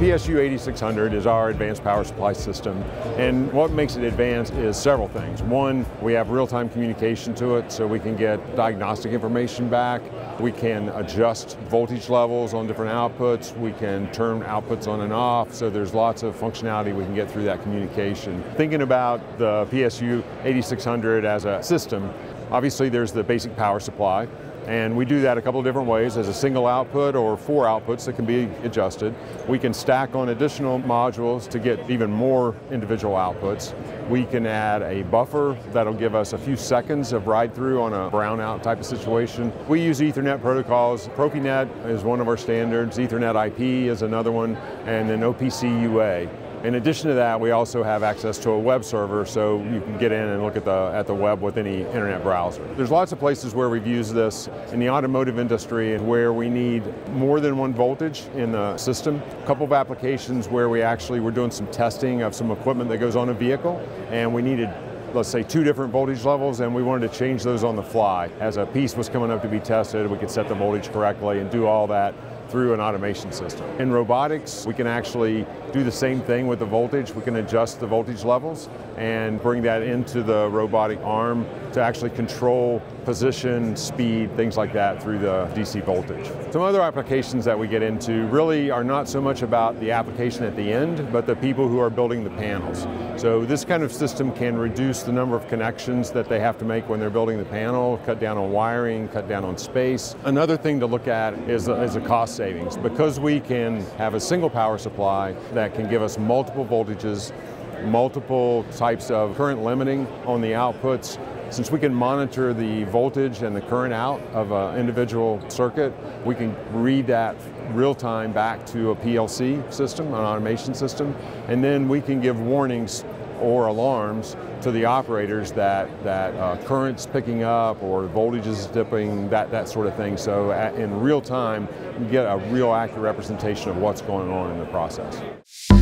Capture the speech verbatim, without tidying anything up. P S U eighty-six hundred is our advanced power supply system, and what makes it advanced is several things. One, we have real-time communication to it, so we can get diagnostic information back. We can adjust voltage levels on different outputs. We can turn outputs on and off, so there's lots of functionality we can get through that communication. Thinking about the P S U eighty-six hundred as a system, obviously there's the basic power supply, and we do that a couple of different ways as a single output or four outputs that can be adjusted. We can stack on additional modules to get even more individual outputs. We can add a buffer that'll give us a few seconds of ride through on a brownout type of situation. We use Ethernet protocols. ProfiNet is one of our standards, Ethernet I P is another one, and then O P C U A. In addition to that, we also have access to a web server, so you can get in and look at the, at the web with any internet browser. There's lots of places where we've used this in the automotive industry and where we need more than one voltage in the system. A couple of applications where we actually were doing some testing of some equipment that goes on a vehicle, and we needed, let's say, two different voltage levels, and we wanted to change those on the fly. As a piece was coming up to be tested, we could set the voltage correctly and do all that through an automation system. In robotics, we can actually do the same thing with the voltage. We can adjust the voltage levels and bring that into the robotic arm to actually control position, speed, things like that through the D C voltage. Some other applications that we get into really are not so much about the application at the end, but the people who are building the panels. So this kind of system can reduce the number of connections that they have to make when they're building the panel, cut down on wiring, cut down on space. Another thing to look at is a, is a cost savings. Because we can have a single power supply that can give us multiple voltages, multiple types of current limiting on the outputs, since we can monitor the voltage and the current out of an individual circuit, we can read that real time back to a P L C system, an automation system, and then we can give warnings or alarms to the operators that, that uh, current's picking up or voltage is dipping, that, that sort of thing. So at, in real time, you get a real accurate representation of what's going on in the process.